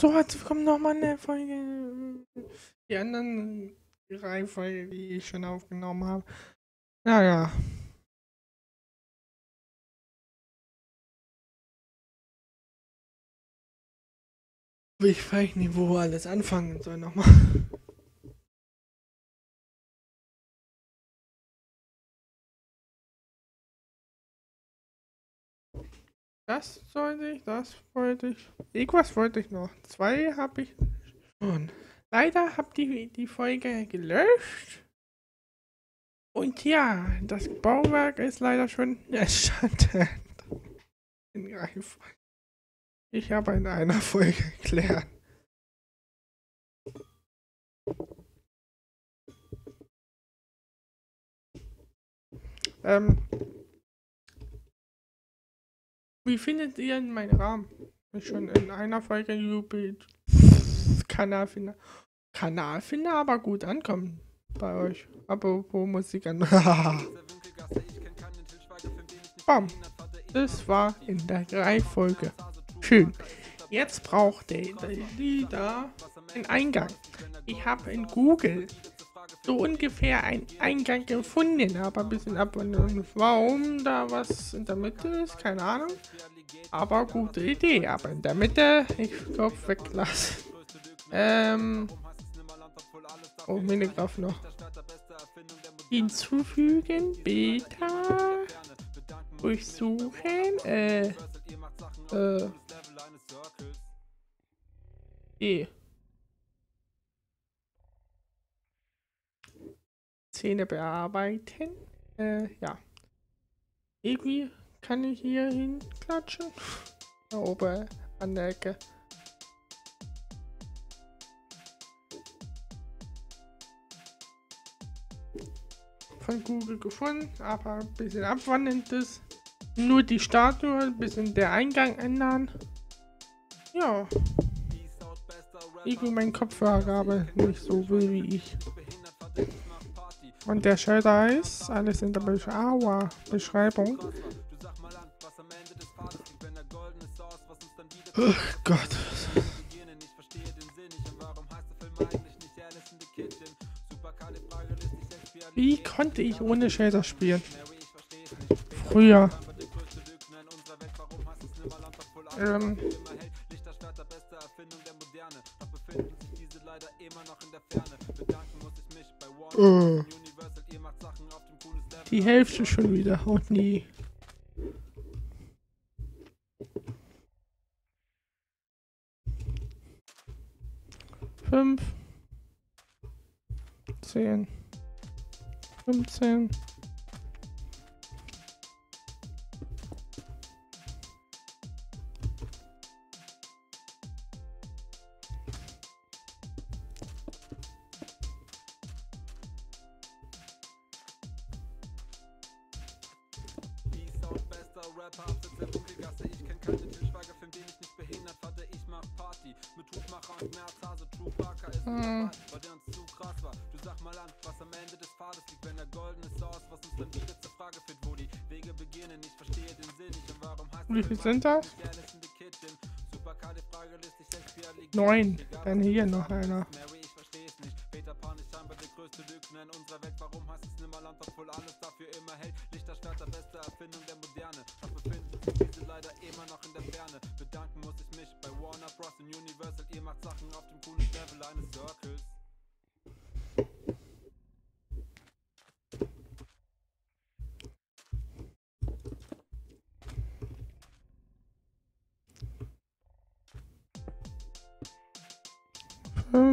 So, jetzt kommt nochmal eine Folge. Die anderen 3 Folgen, die ich schon aufgenommen habe. Naja. Ich weiß nicht, wo alles anfangen soll nochmal. Das sollte ich, das wollte ich. Irgendwas wollte ich noch. 2 habe ich schon. Leider habe ich die Folge gelöscht. Und ja, das Bauwerk ist leider schon erstattet. Ich habe in einer Folge erklärt. Wie findet ihr in meinen Rahmen? Schon in einer Folge YouTube-Kanal finde, aber gut ankommen bei euch. Aber wo Musik an? Bam! Das war in der 3 Folge. Schön. Jetzt braucht der Lieder einen Eingang. Ich habe in Google so ungefähr einen Eingang gefunden, aber ein bisschen abwandern. Warum da was in der Mitte ist, keine Ahnung. Aber gute Idee, aber in der Mitte, ich glaube, weglassen. Oh, Minigolf noch. Hinzufügen, Beta. Durchsuchen, Szene bearbeiten. Ja. Irgendwie kann ich hier hin klatschen. Da oben an der Ecke. Von Google gefunden, aber ein bisschen abwandelndes. Nur die Statue, ein bisschen der Eingang ändern. Ja. Irgendwie mein Kopfhörer nicht so will wie ich. Und der Schalter ist alles in der Beschreibung. Oh Gott. Wie konnte ich ohne Schalter spielen? Früher. Die Hälfte schon wieder, und nie. Fünf. 10. 15. 9, dann hier noch einer. Ich verstehe es nicht. Peter Pan ist scheinbar der größte Lügner in unserer Welt. Warum heißt es Nimmerland, obwohl alles dafür immer hält? Lichterstadt, der beste Erfindung der Moderne. Doch befinden sich diese leider immer noch in der Ferne. Bedanken muss ich mich bei Warner Bros. und Universal. Ihr macht Sachen auf dem coolen Level eines Circles.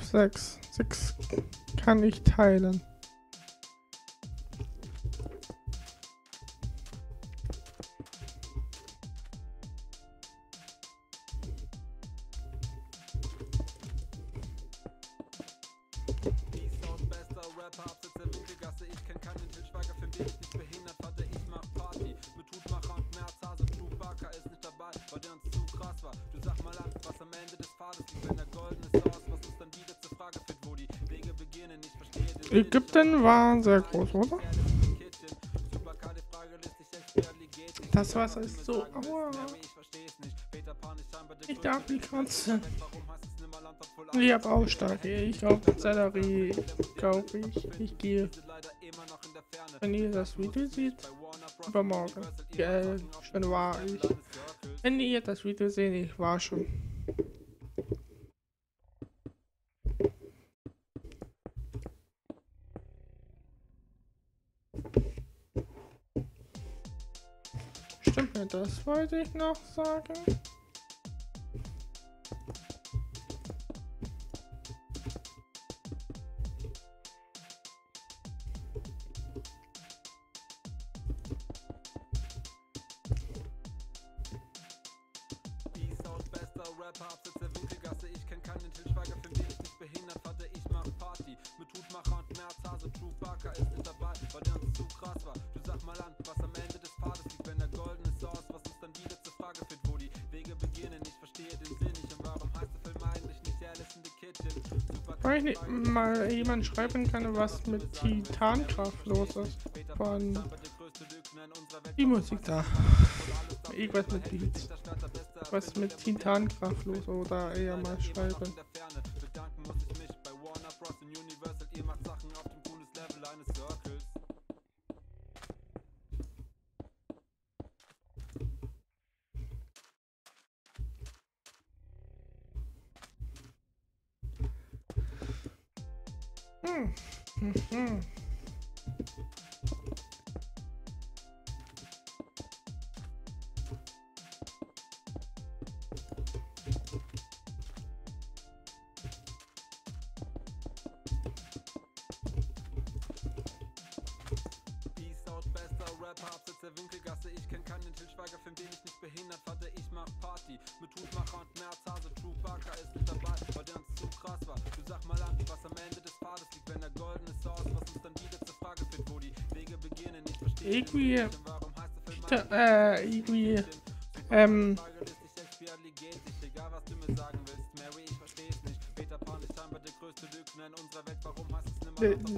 Sechs kann ich teilen. Ägypten war sehr groß, oder? Das Wasser ist so. Aua. Ich darf nicht kotzen. Ich hab auch stark, ich kauf Sellerie, kauf ich, ich gehe. Wenn ihr das Video seht, übermorgen, schon war ich. Wenn ihr das Video seht, ich war schon. Stimmt, das wollte ich noch sagen. Wenn ich mal jemand schreiben kann, was mit Titankraft los ist, von die Musik da. Irgendwas mit Beats. Was mit Titankraft los ist, oder eher mal schreiben. Der Winkelgasse, ich kenn keinen Til Schweiger, Film, den ich nicht behindert hatte, ich mach Party. Mit Hutmacher und Merzhase, True Barker ist mit dabei, weil der uns zu krass war. Du sag mal an, was am Ende des Pfades liegt, wenn der goldene Source, was uns dann wieder zur Frage führt, wo die Wege beginnen, nicht verstehen. Egal was du mir sagen willst, Mary, ich versteh's nicht. Peter Pan ist scheinbar der größte Lügner in unserer Welt, warum hast du's nimmer?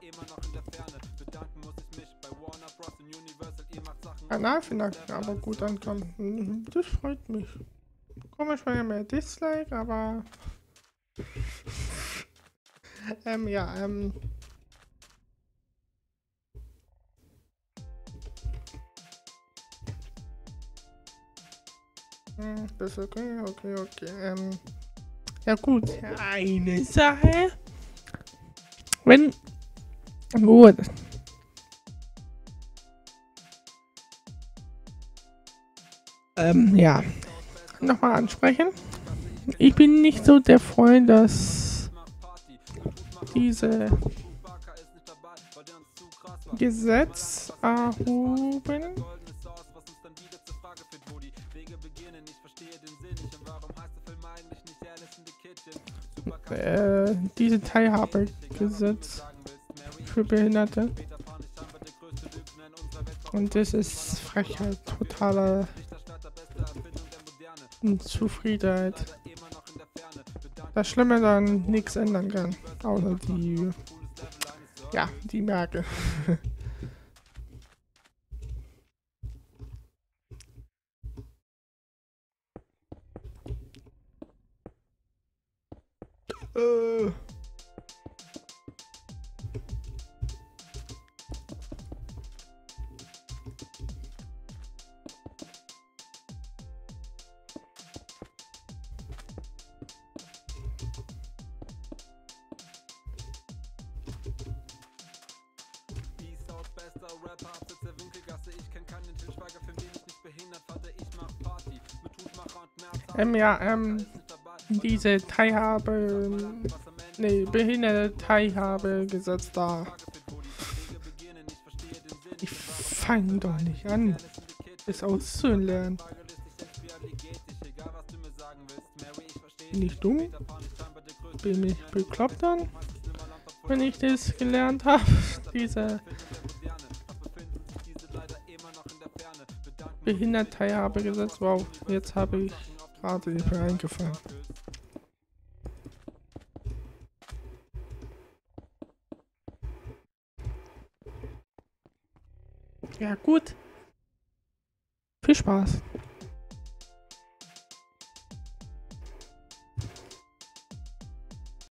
Immer noch in der Ferne. Bedanken muss ich mich bei Warner Bros. Und Universal. Ihr macht Sachen. Kanalfinanz, aber gut ankommen. Das freut mich. Komisch, weil ja mehr Dislike, aber. Das ist okay. Ja, gut. Eine Sache. Wenn. Gut. Ja. Nochmal ansprechen. Ich bin nicht so der Freund, dass diese Gesetz erhoben. Diese Teilhabegesetz für Behinderte. Und das ist Frechheit, totale Unzufriedenheit. Das Schlimme dann nichts ändern kann, außer die Merke. Rapper, Absitz der Winkelgasse, ich kenn keinen Til Schweiger, Film, den ich nicht behindert hatte, ich mach Party, mit Hutmacher und Merz. Diese behinderte Teilhabegesetz da. Ich fang doch nicht an, es auszulernen. Nicht dumm? Bin ich bekloppt dann, wenn ich das gelernt habe, diese Behindertei habe gesetzt, wow, jetzt habe ich gerade die Verein gefallen. Ja gut, viel Spaß.